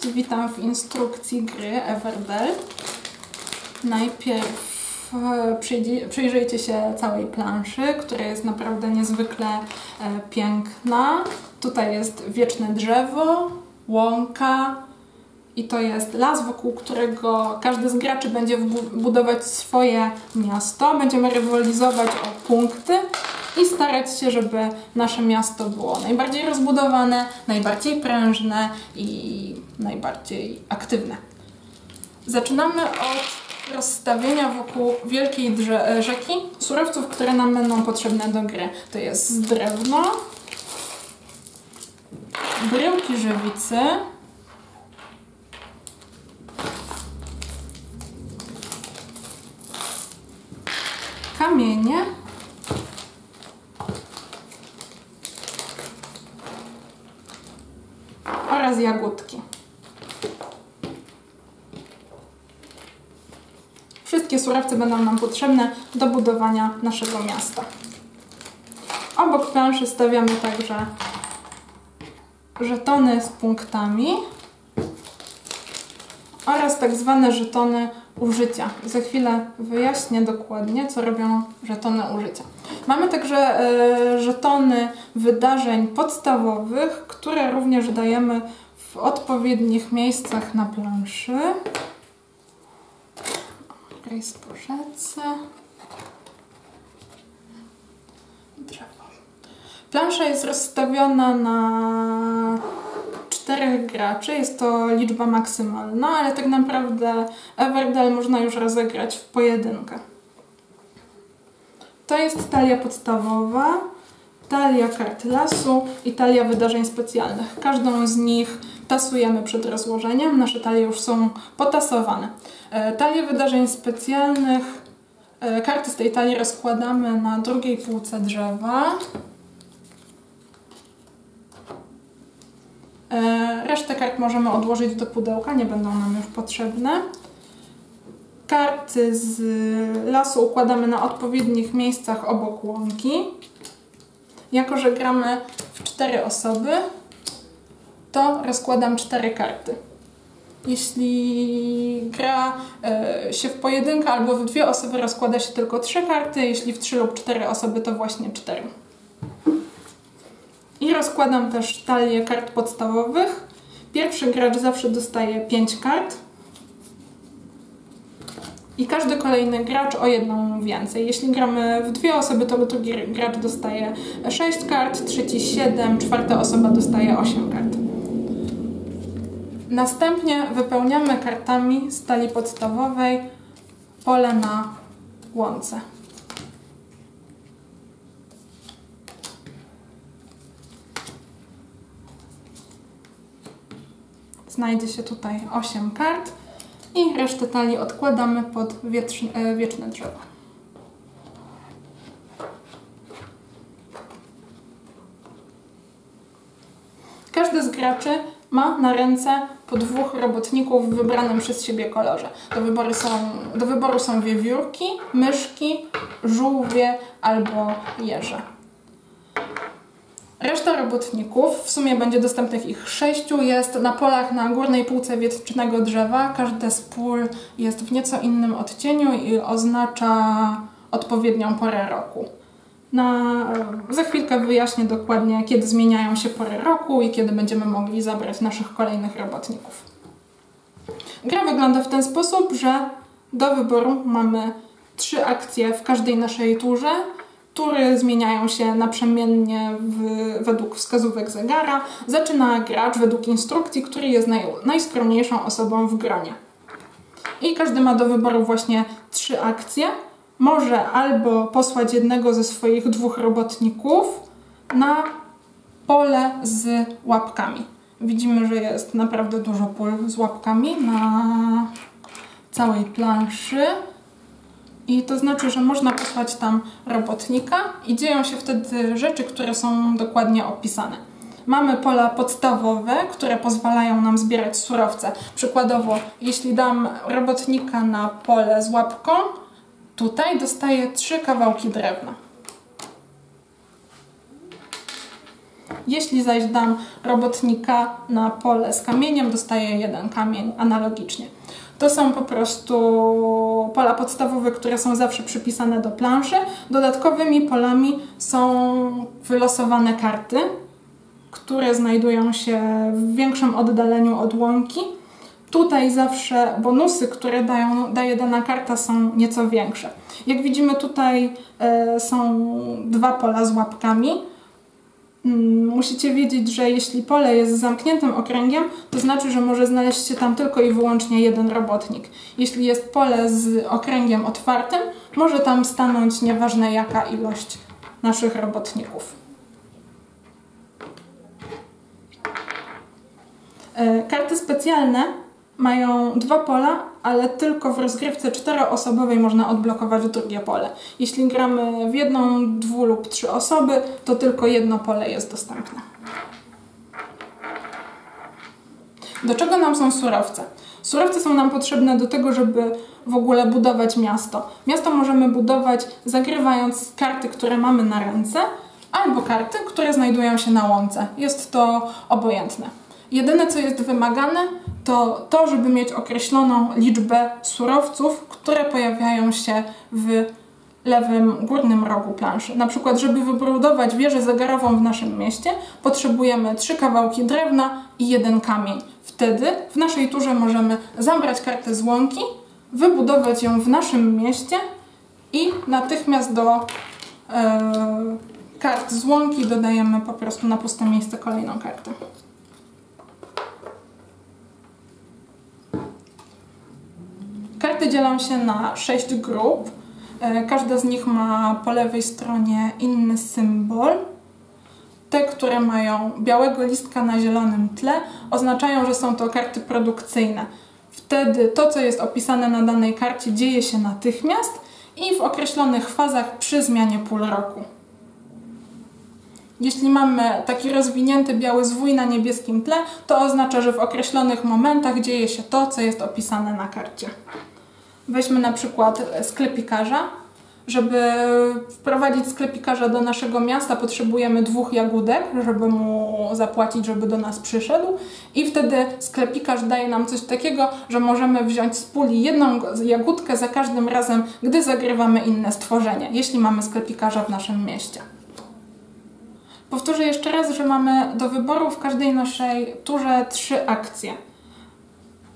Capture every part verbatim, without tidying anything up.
Cześć, witam w instrukcji gry Everdell. Najpierw przyjrzyjcie się całej planszy, która jest naprawdę niezwykle piękna. Tutaj jest wieczne drzewo, łąka i to jest las, wokół którego każdy z graczy będzie budować swoje miasto. Będziemy rywalizować o punkty i starać się, żeby nasze miasto było najbardziej rozbudowane, najbardziej prężne i najbardziej aktywne. Zaczynamy od rozstawienia wokół wielkiej rzeki surowców, które nam będą potrzebne do gry. To jest drewno, bryłki żywicy, kamienie, oraz jagódki. Wszystkie surowce będą nam potrzebne do budowania naszego miasta. Obok planszy stawiamy także żetony z punktami oraz tak zwane żetony użycia. Za chwilę wyjaśnię dokładnie, co robią żetony użycia. Mamy także y, żetony wydarzeń podstawowych, które również dajemy w odpowiednich miejscach na planszy. Rejs po rzece. Drzewo. Plansza jest rozstawiona na czterech graczy, jest to liczba maksymalna, ale tak naprawdę Everdell można już rozegrać w pojedynkę. To jest talia podstawowa, talia kart lasu i talia wydarzeń specjalnych. Każdą z nich tasujemy przed rozłożeniem. Nasze talie już są potasowane. Talie wydarzeń specjalnych, karty z tej talii rozkładamy na drugiej półce drzewa. Resztę kart możemy odłożyć do pudełka, nie będą nam już potrzebne. Karty z lasu układamy na odpowiednich miejscach obok łąki. Jako że gramy w cztery osoby, to rozkładam cztery karty. Jeśli gra y, się w pojedynkę albo w dwie osoby, rozkłada się tylko trzy karty, jeśli w trzy lub cztery osoby, to właśnie cztery. I rozkładam też talię kart podstawowych. Pierwszy gracz zawsze dostaje pięć kart. I każdy kolejny gracz o jedną więcej. Jeśli gramy w dwie osoby, to drugi gracz dostaje sześć kart, trzeci siedem, czwarta osoba dostaje osiem kart. Następnie wypełniamy kartami z talii podstawowej pole na łące. Znajdzie się tutaj osiem kart. I resztę talii odkładamy pod wieczne, wieczne drzewo. Każdy z graczy ma na ręce po dwóch robotników w wybranym przez siebie kolorze. Do wyboru są, do wyboru są wiewiórki, myszki, żółwie albo jeże. Reszta robotników, w sumie będzie dostępnych ich sześciu, jest na polach na górnej półce wiecznego drzewa. Każde z pól jest w nieco innym odcieniu i oznacza odpowiednią porę roku. Na, za chwilkę wyjaśnię dokładnie, kiedy zmieniają się pory roku i kiedy będziemy mogli zabrać naszych kolejnych robotników. Gra wygląda w ten sposób, że do wyboru mamy trzy akcje w każdej naszej turze. Tury zmieniają się naprzemiennie w, według wskazówek zegara. Zaczyna gracz według instrukcji, który jest naj, najskromniejszą osobą w gronie. I każdy ma do wyboru właśnie trzy akcje. Może albo posłać jednego ze swoich dwóch robotników na pole z łapkami. Widzimy, że jest naprawdę dużo pól z łapkami na całej planszy. I to znaczy, że można posłać tam robotnika i dzieją się wtedy rzeczy, które są dokładnie opisane. Mamy pola podstawowe, które pozwalają nam zbierać surowce. Przykładowo, jeśli dam robotnika na pole z łapką, tutaj dostaję trzy kawałki drewna. Jeśli zaś dam robotnika na pole z kamieniem, dostaję jeden kamień analogicznie. To są po prostu pola podstawowe, które są zawsze przypisane do planszy. Dodatkowymi polami są wylosowane karty, które znajdują się w większym oddaleniu od łąki. Tutaj zawsze bonusy, które dają, daje dana karta, są nieco większe. Jak widzimy, tutaj y, są dwa pola z łapkami. Y, musicie wiedzieć, że jeśli pole jest zamkniętym okręgiem, to znaczy, że może znaleźć się tam tylko i wyłącznie jeden robotnik. Jeśli jest pole z okręgiem otwartym, może tam stanąć nieważne jaka ilość naszych robotników. Y, karty specjalne mają dwa pola, ale tylko w rozgrywce czteroosobowej można odblokować drugie pole. Jeśli gramy w jedną, dwu lub trzy osoby, to tylko jedno pole jest dostępne. Do czego nam są surowce? Surowce są nam potrzebne do tego, żeby w ogóle budować miasto. Miasto możemy budować zagrywając karty, które mamy na ręce, albo karty, które znajdują się na łące. Jest to obojętne. Jedyne, co jest wymagane, to to, żeby mieć określoną liczbę surowców, które pojawiają się w lewym górnym rogu planszy. Na przykład, żeby wybudować wieżę zegarową w naszym mieście, potrzebujemy trzy kawałki drewna i jeden kamień. Wtedy w naszej turze możemy zabrać kartę z łąki, wybudować ją w naszym mieście i natychmiast do yy, kart z łąki dodajemy po prostu na puste miejsce kolejną kartę. Karty dzielą się na sześć grup. Każda z nich ma po lewej stronie inny symbol. Te, które mają białego listka na zielonym tle, oznaczają, że są to karty produkcyjne. Wtedy to, co jest opisane na danej karcie, dzieje się natychmiast i w określonych fazach przy zmianie pól roku. Jeśli mamy taki rozwinięty biały zwój na niebieskim tle, to oznacza, że w określonych momentach dzieje się to, co jest opisane na karcie. Weźmy na przykład sklepikarza. Żeby wprowadzić sklepikarza do naszego miasta, potrzebujemy dwóch jagódek, żeby mu zapłacić, żeby do nas przyszedł. I wtedy sklepikarz daje nam coś takiego, że możemy wziąć z puli jedną jagódkę za każdym razem, gdy zagrywamy inne stworzenie, jeśli mamy sklepikarza w naszym mieście. Powtórzę jeszcze raz, że mamy do wyboru w każdej naszej turze trzy akcje.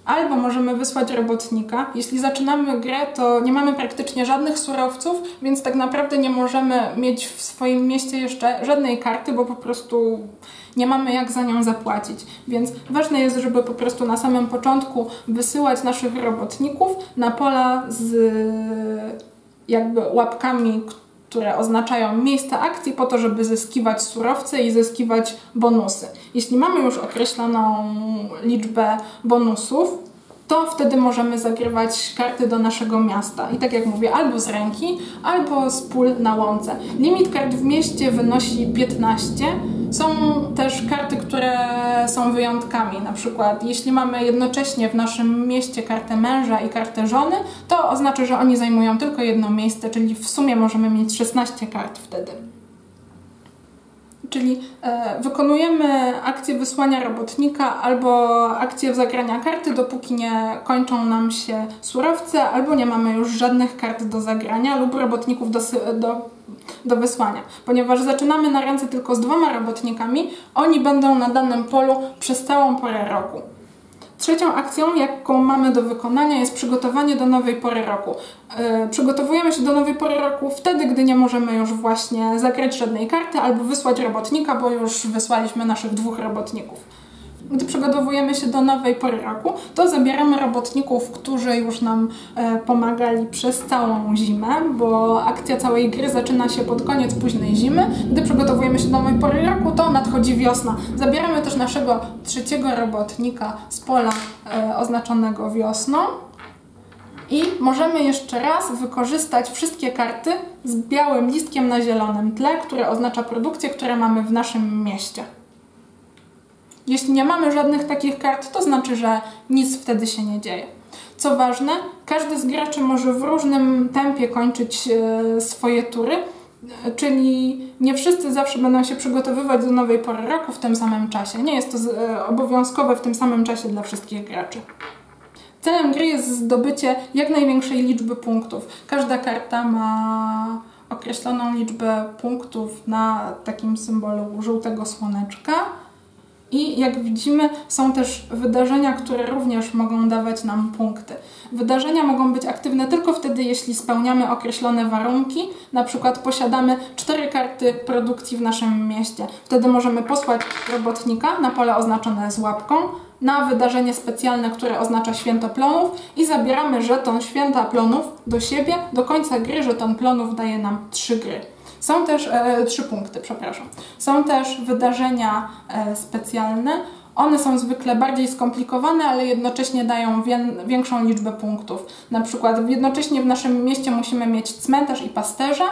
Albo możemy wysłać robotnika. Jeśli zaczynamy grę, to nie mamy praktycznie żadnych surowców, więc tak naprawdę nie możemy mieć w swoim mieście jeszcze żadnej karty, bo po prostu nie mamy jak za nią zapłacić. Więc ważne jest, żeby po prostu na samym początku wysyłać naszych robotników na pola z jakby łapkami, które oznaczają miejsca akcji, po to, żeby zyskiwać surowce i zyskiwać bonusy. Jeśli mamy już określoną liczbę bonusów, to wtedy możemy zagrywać karty do naszego miasta. I tak jak mówię, albo z ręki, albo z pól na łące. Limit kart w mieście wynosi piętnaście. Są też karty, które są wyjątkami. Na przykład, jeśli mamy jednocześnie w naszym mieście kartę męża i kartę żony, to oznacza, że oni zajmują tylko jedno miejsce, czyli w sumie możemy mieć szesnaście kart wtedy. Czyli e, wykonujemy akcję wysłania robotnika albo akcję zagrania karty, dopóki nie kończą nam się surowce, albo nie mamy już żadnych kart do zagrania lub robotników do, do, do wysłania. Ponieważ zaczynamy na ręce tylko z dwoma robotnikami, oni będą na danym polu przez całą porę roku. Trzecią akcją, jaką mamy do wykonania, jest przygotowanie do nowej pory roku. Yy, przygotowujemy się do nowej pory roku wtedy, gdy nie możemy już właśnie zagrać żadnej karty albo wysłać robotnika, bo już wysłaliśmy naszych dwóch robotników. Gdy przygotowujemy się do nowej pory roku, to zabieramy robotników, którzy już nam e, pomagali przez całą zimę, bo akcja całej gry zaczyna się pod koniec późnej zimy. Gdy przygotowujemy się do nowej pory roku, to nadchodzi wiosna. Zabieramy też naszego trzeciego robotnika z pola e, oznaczonego wiosną i możemy jeszcze raz wykorzystać wszystkie karty z białym listkiem na zielonym tle, które oznacza produkcję, które mamy w naszym mieście. Jeśli nie mamy żadnych takich kart, to znaczy, że nic wtedy się nie dzieje. Co ważne, każdy z graczy może w różnym tempie kończyć swoje tury, Czyli nie wszyscy zawsze będą się przygotowywać do nowej pory roku w tym samym czasie. Nie jest to obowiązkowe w tym samym czasie dla wszystkich graczy. Celem gry jest zdobycie jak największej liczby punktów. Każda karta ma określoną liczbę punktów na takim symbolu żółtego słoneczka. I jak widzimy, są też wydarzenia, które również mogą dawać nam punkty. Wydarzenia mogą być aktywne tylko wtedy, jeśli spełniamy określone warunki, na przykład posiadamy cztery karty produkcji w naszym mieście. Wtedy możemy posłać robotnika na pole oznaczone z łapką, na wydarzenie specjalne, które oznacza Święto Plonów i zabieramy żeton Święta Plonów do siebie. Do końca gry żeton Plonów daje nam trzy gry. Są też e, trzy punkty, przepraszam. Są też wydarzenia e, specjalne. One są zwykle bardziej skomplikowane, ale jednocześnie dają wie, większą liczbę punktów. Na przykład jednocześnie w naszym mieście musimy mieć cmentarz i pasterza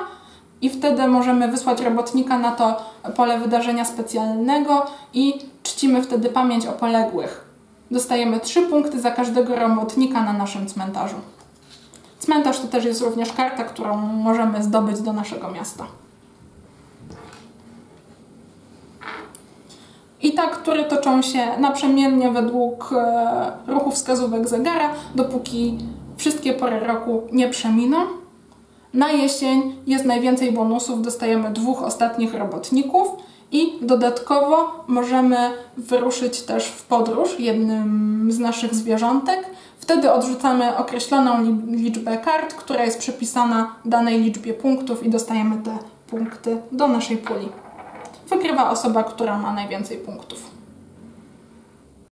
i wtedy możemy wysłać robotnika na to pole wydarzenia specjalnego i czcimy wtedy pamięć o poległych. Dostajemy trzy punkty za każdego robotnika na naszym cmentarzu. Cmentarz to też jest również karta, którą możemy zdobyć do naszego miasta. I tak tury toczą się naprzemiennie według e, ruchu wskazówek zegara, dopóki wszystkie pory roku nie przeminą. Na jesień jest najwięcej bonusów, dostajemy dwóch ostatnich robotników i dodatkowo możemy wyruszyć też w podróż jednym z naszych zwierzątek. Wtedy odrzucamy określoną liczbę kart, która jest przypisana danej liczbie punktów i dostajemy te punkty do naszej puli. Wygrywa osoba, która ma najwięcej punktów.